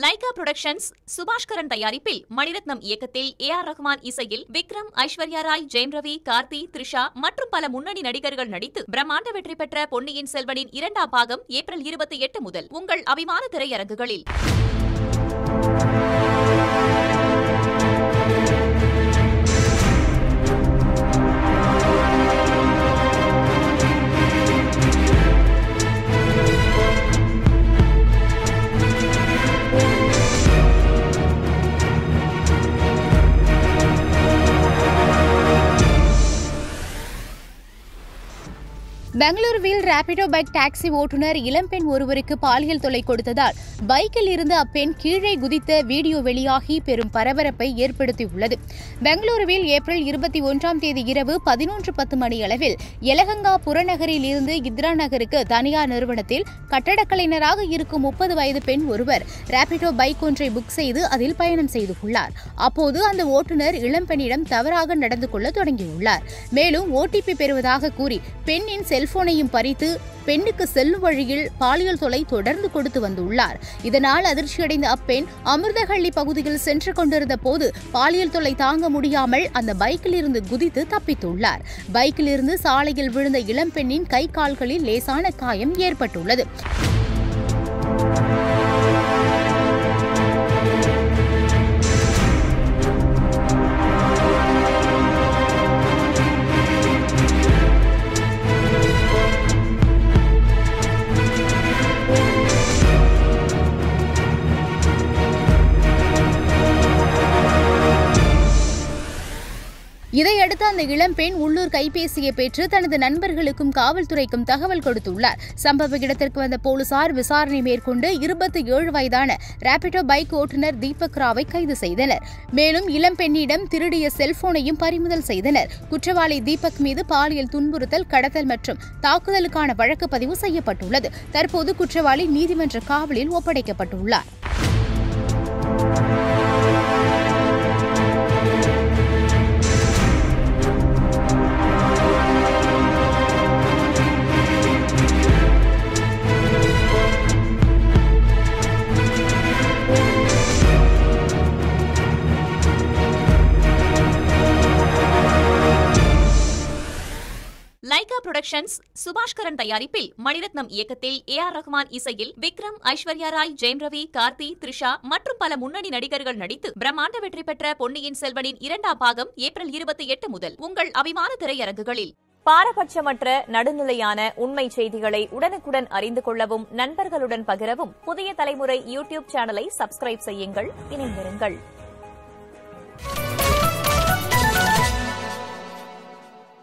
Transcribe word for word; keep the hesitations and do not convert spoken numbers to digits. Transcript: लाइका productions Subaskaran तयारिप्पिल मणिरत्नम इयक्कत्तिल are Rahman इसैयिल विक्रम ऐश्वर्या राय जयन रवि कार्ति त्रिशा मत्रुम पल मुन्नणि नडिगर्गल नडित्तु ब्रह्मांड वेट्रि पेट्र पोन्नियिन सेल्वनिन इरंडाम भागम ஏப்ரல் இருபத்தி எட்டு முதல் உங்கள் அபிமான திரையரங்குகளில் பெங்களூருவில் ராபிடோ பைக் டாக்ஸி ஓட்டுநர் இளம்பெண் ஒருவருக்கு பாலியல் தொல்லை கொடுத்ததால் பைக்கில் இருந்து அப்பெண் கீழே குதித்த வீடியோ வெளியாகி பெரும் பரபரப்பை ஏற்படுத்தியுள்ளது. பெங்களூருவில் ஏப்ரல் இருபத்தி ஒன்றாம் தேதி இரவு பதினொன்று பத்து மணி அளவில் எலகங்கா புறநகரில் இருந்து இந்திரா நகருக்கு தனியார் நிறுவனத்தில் கட்டடக் கலைஞராக இருக்கும் முப்பது வயது பெண் ஒருவர் ராபிடோ பைக் ஒன்றை புக் செய்து அதில் பயணம் செய்துள்ளார். அப்போது அந்த ஓட்டுநர் இளம்பெண்ணிடம் தவறாக நடந்து கொள்ள தொடங்கியுள்ளார். மேலும் ஓடிபி பெறுவதாக கூறி பெண்ணின் செல்போனையும் பறித்து பெண்ணுக்கு செல்லும் வழியில் பாலியல் தொல்லை தொடர்ந்து கொடுத்து வந்துள்ளார். இதனால் அதிர்ச்சியடைந்த அப்பெண் அமிர்தஹள்ளி பகுதியில் சென்று கொண்டிருந்த போது பாலியல் தொல்லை தாங்க முடியாமல் அந்த பைக்கில் இருந்து குதித்து தப்பித்துள்ளார். பைக்கில் இருந்து சாலையில் விழுந்த இளம்பெண்ணின் கை கால்களில் லேசான காயம் ஏற்பட்டுள்ளது. இதையடுத்து அந்த இளம்பெண் உள்ளூர் கைபேசியை பெற்று தனது நண்பர்களுக்கும் காவல்துறைக்கும் தகவல் கொடுத்துள்ளார். சம்பவ இடத்திற்கு வந்த போலீசார் விசாரணை மேற்கொண்டு இருபத்தி ஏழு வயதான ராபிடோ பைக் ஓட்டுநர் தீபக் ராவை கைது செய்தனர். மேலும் இளம்பெண்ணிடம் திருடிய செல்போனையும் பறிமுதல் செய்தனர். குற்றவாளி தீபக் மீது பாலியல் துன்புறுத்தல், கடத்தல் மற்றும் தாக்குதலுக்கான வழக்கு பதிவு செய்யப்பட்டுள்ளது. தற்போது குற்றவாளி நீதிமன்ற காவலில் ஒப்படைக்கப்பட்டுள்ளார். लाइका प्रोडक्शंस सुभाष्करन तयारिप्पिल मणिरत्नम इयक्कत्तिल आर रहमान इसैयिल विक्रम ऐश्वर्या राय जयन रवि कार्ति त्रिशा मत्रुम पल मुन्नणि नडिगर्गल नडित्तु ब्रह्मांड वेट्रि पेट्र पोन्नियिन सेल्वनिन इरंडाम भागम ஏப்ரல் இருபத்தி எட்டு முதல் உங்கள் அபிமான திரையரங்குகளில் பாரபட்சமற்ற நடுநிலையான உண்மை செய்திகளை உடனுக்குடன் அறிந்து கொள்ளவும் நண்பர்களுடன் பகிரவும் புதிய தலைமுறை யூடியூப் சேனலை சப்ஸ்கிரைப் செய்யுங்கள். இணைந்திருங்கள்.